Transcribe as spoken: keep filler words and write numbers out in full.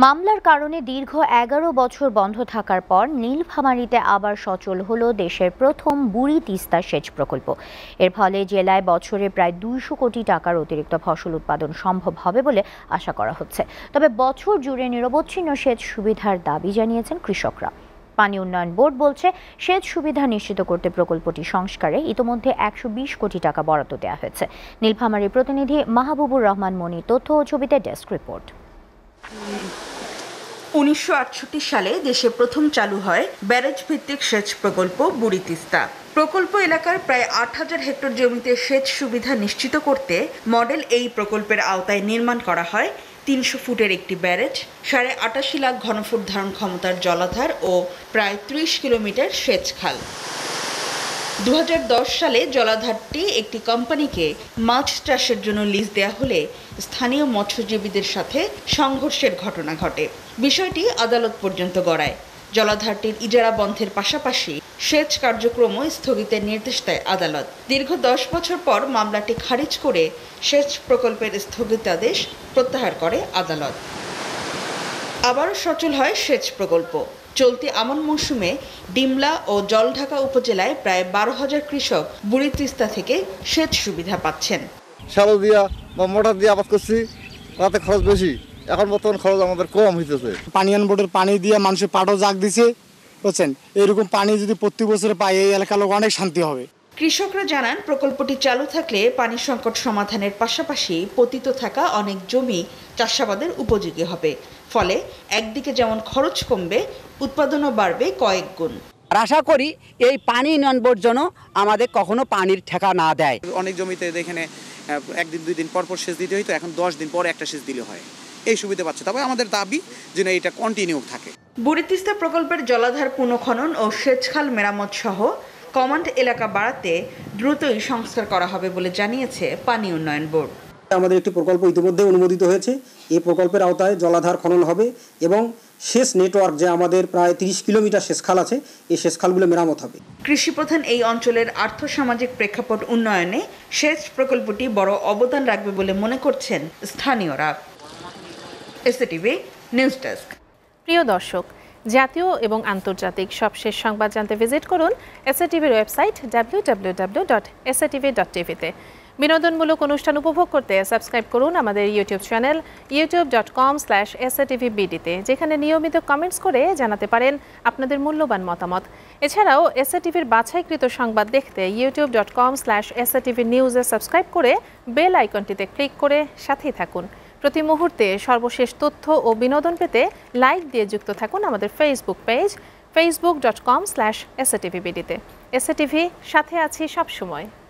मामलार कारणे दीर्घ एगारो बछर बंध थाकार पर नीलफामारीते आबार सचल हलो देशेर प्रथम बुड़ी तिस्ता सेच प्रकल्प। एर फले जेलाय बछरे प्राय दुइशो कोटी टाकार अतिरिक्त फसल उत्पादन सम्भव हबे बोले आशा करा हच्छे। तबे बछर जुड़े निरबच्छिन्न सेच सुविधार दाबी जानिয়েছেন कृषकरा। पानी उन्नयन बोर्ड बोलছে সেচ সুবিধা নিশ্চিত করতে প্রকল্পটি সংস্কারে ইতোমধ্যে একশো বিশ কোটি টাকা বরাদ্দ দেয়া হয়েছে। নীলফামারী প্রতিনিধি মাহবুবুর রহমান মনি তথ্য ও ছবিতে ডেস্ক রিপোর্ট। উনিশশো আটষট্টি সালে দেশে প্রথম চালু হয় ব্যারেজ ভিত্তিক সেচ প্রকল্প বুড়ি তিস্তা। প্রকল্প এলাকার প্রায় আট হাজার হেক্টর জমিতে সেচ সুবিধা নিশ্চিত করতে মডেল এই প্রকল্পের আওতায় নির্মাণ করা হয় তিনশো ফুটের একটি ব্যারেজ, সাড়ে আটাশি লাখ ঘনফুট ধারণ ক্ষমতার জলাধার ও প্রায় ত্রিশ কিলোমিটার সেচ খাল। দু হাজার দশ সালে জলাধারটি একটি কোম্পানিকে মাছ চাষের জন্য লিজ দেওয়া হলে স্থানীয় মৎস্যজীবীদের সাথে সংঘর্ষের ঘটনা ঘটে। বিষয়টি আদালত পর্যন্ত গড়ায়। জলাধারটির ইজারা বন্ধের পাশাপাশি সেচ কার্যক্রমও স্থগিতের নির্দেশ দেয় আদালত। দীর্ঘ দশ বছর পর মামলাটি খারিজ করে সেচ প্রকল্পের স্থগিতাদেশ প্রত্যাহার করে আদালত। আবারও সচল হয় সেচ প্রকল্প। চলতি আমন মৌসুমে ডিমলা ও জলঢাকা উপজেলায় প্রায় বারো হাজার কৃষক বুড়ি তিস্তা থেকে সেচ সুবিধা পাচ্ছেন। শ্যালো দিয়া বা মোটর দিয়ে আবাদ করছি, তাতে খরচ বেশি। এখন বর্তমান খরচ আমাদের কম হইতেছে। পানি উন্নয়ন বোর্ডের পানি দিয়ে মানুষের পাটও জাগ দিছে, বুঝছেন? এরকম পানি যদি প্রতি বছরে পায় এই এলাকার লোক অনেক শান্তি হবে। কৃষকরা জানান, প্রকল্পটি চালু থাকলে পানি সংকট সমাধানের পাশাপাশি পতিত থাকা অনেক জমি চাষাবাদের উপযোগী হবে। ফলে একদিকে যেমন খরচ কমবে, উৎপাদনও বাড়বে কয়েক গুণ। আশা করি এই পানি উন্নয়ন বোর্ড যেন আমাদের কখনো পানির ঠেকা না দেয়। অনেক জমিতে এখানে একদিন দুই দিন পর পর সেচ দিতে হইতো, এখন দশ দিন পর একটা সেচ দিলে হয়। এই সুবিধা পাচ্ছে, তবে আমাদের দাবি যেন এটা কন্টিনিউ থাকে। বুড়ি তিস্তা প্রকল্পের জলাধার পুনঃখনন ও সেচখাল মেরামত সহ কমান্ড এলাকা বাড়াতে দ্রুতই সংস্কার করা হবে বলে জানিয়েছে পানি উন্নয়ন বোর্ড। আমাদের একটি প্রকল্প ইতিমধ্যে অনুমোদিত হয়েছে। এই প্রকল্পের আওতায় জলাধার খনন হবে এবং সেচ নেটওয়ার্ক, যে আমাদের প্রায় ত্রিশ কিলোমিটার সেচ খাল আছে, এই সেচ খালগুলো মেরামত হবে। কৃষিপ্রধান এই অঞ্চলের আর্থসামাজিক প্রেক্ষাপট উন্নয়নে সেচ প্রকল্পটি বড় অবদান রাখবে বলে মনে করছেন স্থানীয়রা। STV news desk. প্রিয় দর্শক, জাতীয় এবং আন্তর্জাতিক সবশেষ সংবাদ জানতে ভিজিট করুন এসএটিভির website W W W dot S A TV dot টিভিতে। বিনোদনমূলক অনুষ্ঠান উপভোগ করতে সাবস্ক্রাইব করুন আমাদের YouTube channel YouTube dot com slash S A TV বিডিতে, যেখানে নিয়মিত কমেন্টস করে জানাতে পারেন আপনাদের মূল্যবান মতামত। এছাড়াও এসএটিভির বাছাইকৃত সংবাদ দেখতে YouTube dot com slash S A TV নিউজে সাবস্ক্রাইব করে বেল আইকনটিতে ক্লিক করে সাথেই থাকুন। প্রতি মুহূর্তে সর্বশেষ তথ্য ও বিনোদন পেতে লাইক দিয়ে যুক্ত থাকুন আমাদের Facebook page Facebook dot com slash S A TV বিডিতে। এস এ টিভি সাথে আছি সবসময়।